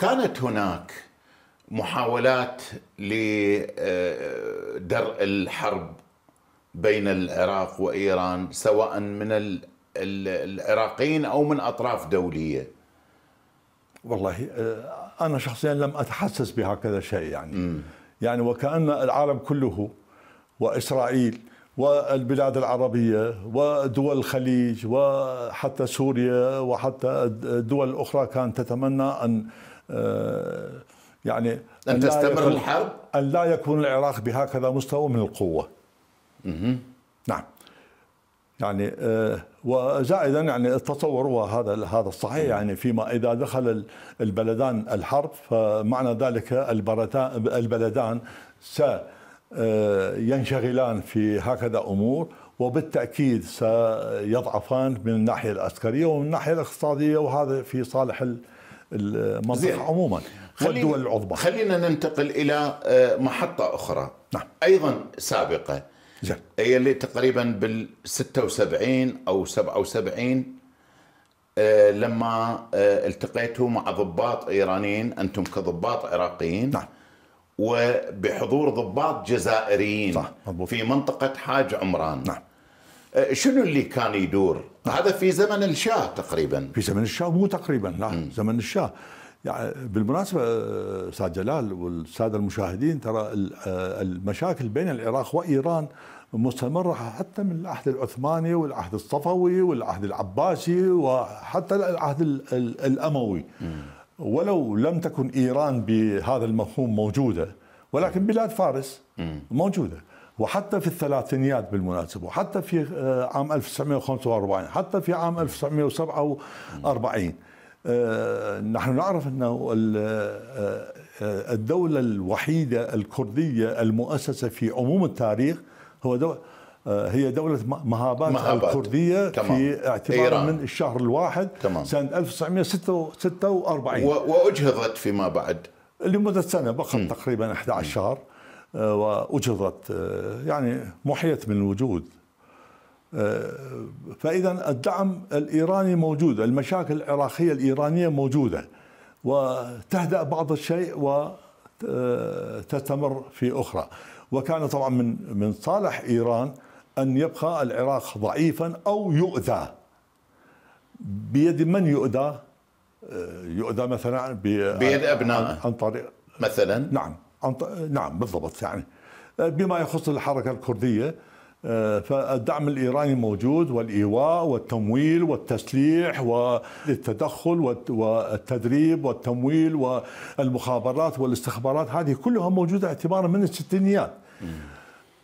كانت هناك محاولات لدرء الحرب بين العراق وإيران، سواء من العراقيين أو من أطراف دولية. والله أنا شخصيا لم أتحسس بهكذا شيء يعني يعني وكأن العالم كله وإسرائيل والبلاد العربية ودول الخليج وحتى سوريا وحتى الدول الأخرى كانت تتمنى أن يعني أن تستمر الحرب، أن لا يكون العراق بهكذا مستوى من القوة. نعم يعني وزائدا يعني التصور وهذا الصحيح يعني فيما إذا دخل البلدان الحرب فمعنى ذلك البلدان سينشغلان في هكذا أمور، وبالتأكيد سيضعفان من الناحية العسكرية ومن الناحية الاقتصادية، وهذا في صالح المنطقة عموما والدول العظمى. خلينا ننتقل إلى محطة أخرى أيضا سابقة، هي اللي تقريبا بال 76 أو 77 لما التقيتوا مع ضباط إيرانيين، أنتم كضباط عراقيين وبحضور ضباط جزائريين في منطقة حاج عمران. شنو اللي كان يدور؟ هذا في زمن الشاه تقريبا. في زمن الشاه مو تقريبا، لا زمن الشاه. يعني بالمناسبة أستاذ جلال والسادة المشاهدين، ترى المشاكل بين العراق وإيران مستمرة حتى من العهد العثماني والعهد الصفوي والعهد العباسي وحتى العهد الأموي، ولو لم تكن إيران بهذا المفهوم موجودة، ولكن بلاد فارس موجودة، وحتى في الثلاثينيات بالمناسبة، وحتى في عام 1945، حتى في عام 1947. نحن نعرف أنه الدولة الوحيدة الكردية المؤسسة في عموم التاريخ هي دولة مهاباد الكردية، في اعتبار من الشهر الواحد سنة 1946، وأجهضت فيما بعد لمدة سنة فقط تقريبا 11 شهر، وأجهضت يعني محيت من الوجود. فإذا الدعم الإيراني موجود، المشاكل العراقية الإيرانية موجودة، وتهدأ بعض الشيء وتستمر في أخرى. وكان طبعا من صالح إيران أن يبقى العراق ضعيفا أو يؤذى بيد من يؤذى مثلا بيد أبنائه عن طريق مثلا نعم بالضبط، يعني بما يخص الحركة الكردية فالدعم الإيراني موجود، والإيواء والتمويل والتسليح والتدخل والتدريب والتمويل والمخابرات والاستخبارات، هذه كلها موجودة اعتبارا من الستينيات.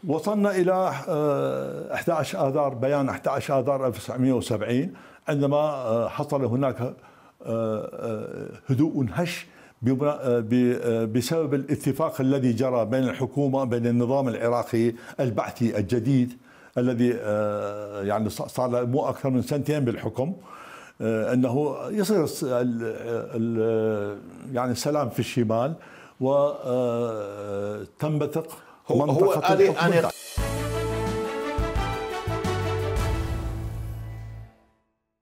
وصلنا إلى 11 آذار، بيان 11 آذار 1970، عندما حصل هناك هدوء هش بسبب الاتفاق الذي جرى بين الحكومة وبين النظام العراقي البعثي الجديد، الذي يعني صار له مو أكثر من سنتين بالحكم، أنه يصير يعني سلام في الشمال وتنبثق منطقة الحكم.